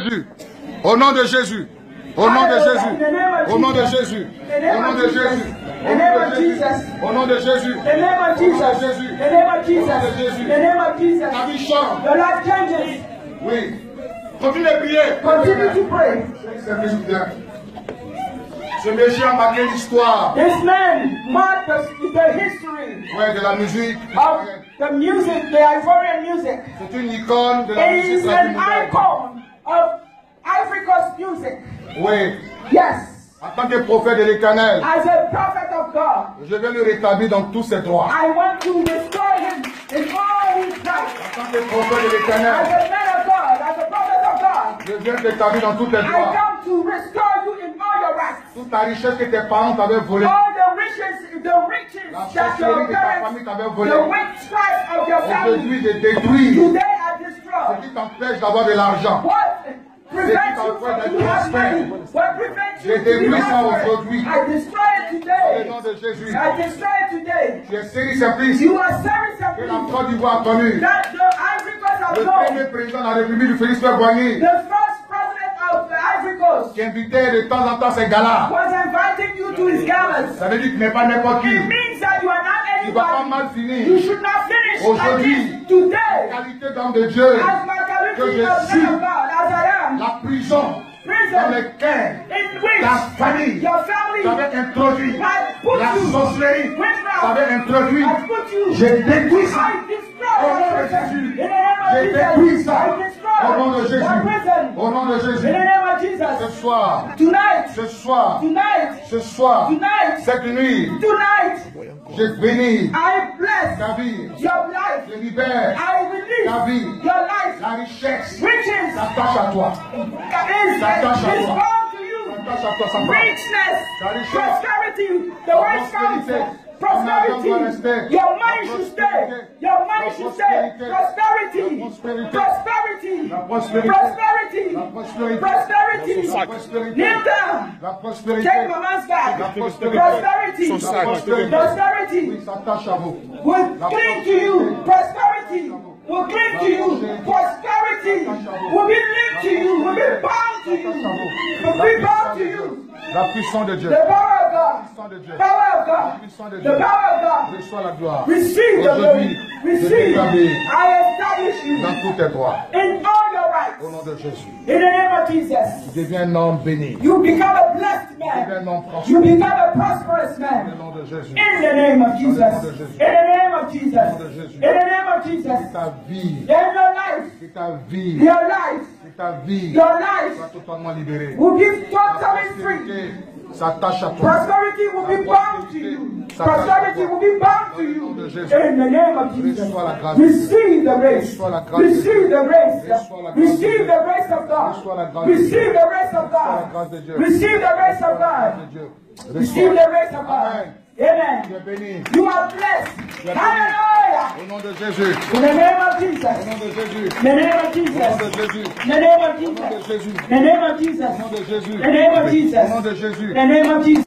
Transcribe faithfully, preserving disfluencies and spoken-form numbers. Jésus. Au nom de Jésus. Au nom de Jésus. Au nom de Jésus. Au nom de Jésus. Au nom de Jésus. Ta vie change. Oui. Continue de prier. Continue to pray. Ce monsieur a marqué l'histoire. This man marked the history. Ouais, de la musique. Of the music, the Ivorian music. C'est une icône de la musique. It is an icon of Africa's music. Oui. Yes. En tant que prophète de l'Éternel, as a prophet of God, je vais le rétablir dans tous ses droits. I want to restore him in all his rights. En tant que prophète de l'Éternel, as a man of God, as a prophet of God, je viens rétablir dans tous tes droits. I come to restore you in all your rights. Toute la richesse que tes parents t'avaient volée. All the riches, the riches that your parents, the witchcraft of your family. Aujourd'hui, je détruis. Today, I destroy. Ce qui t'empêche d'avoir de l'argent. C'est qui t'empêche d'être prospère. J'ai détruit ça aujourd'hui. Au nom de Jésus. J'ai servi ses fils. Que la Côte d'Ivoire a connu. Le premier président de la République du Félix Houphouët-Boigny, qui invitait de temps en temps ses galas. Ça veut dire que tu n'es pas n'importe qui. Tu ne vas pas mal finir. Aujourd'hui, la qualité d'homme de Dieu que je suis, la prison dans laquelle ta famille t'avait introduit, la sorcellerie t'avait introduit, j'ai détruit ça au nom de Jésus, j'ai détruit ça au nom de Jésus, au nom de Jésus. Ce soir, ce soir, ce soir, cette nuit, je bénis ta vie, je libère ta vie, la richesse s'attache à toi, s'attache à toi, s'attache à toi, s'attache à toi, ta richesse, prosperity, your money should stay. Your money should stay. Prosperity, prosperity, prosperity, prosperity. Kneel down. Take my man's bag. Prosperity, prosperity. Will cling to you. Prosperity will cling to you. Prosperity will be linked to you. Will be bound to you. Will be bound to you. La puissance de Dieu. The power of God. The power of God. The power of God. Reçois la gloire. Receive the glory. Receive. I establish you. Dans tous tes droits. In all your rights. Au nom de Jésus. In the name of Jesus. Tu deviens un homme béni. You become a blessed man. You become a prosperous man. Au nom de Jésus. In the name of Jesus. In the name of Jesus. In the name of Jesus. Que ta vie. In your life. Que ta vie. Your life. Que ta vie. Your life. Sois totalement libérée. Will be totally free. S'attache à toi. Prosperity will be bound to you. Prosperity will be bound to you. In the name of Jesus. Receive the grace. Receive the grace. Receive the grace of God. Receive the grace of God. Receive the grace of God. Receive the grace of God. Amen. You are blessed. Hallelujah. Au nom de Jésus. In the name of Jesus. Au nom de Jésus. In the name of Jesus. In the name of Jesus. In the name of Jesus. In the name of Jesus. In the name of Jesus.